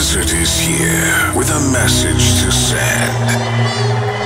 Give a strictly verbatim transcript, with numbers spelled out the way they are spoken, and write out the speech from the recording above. wizard is here with a message to send.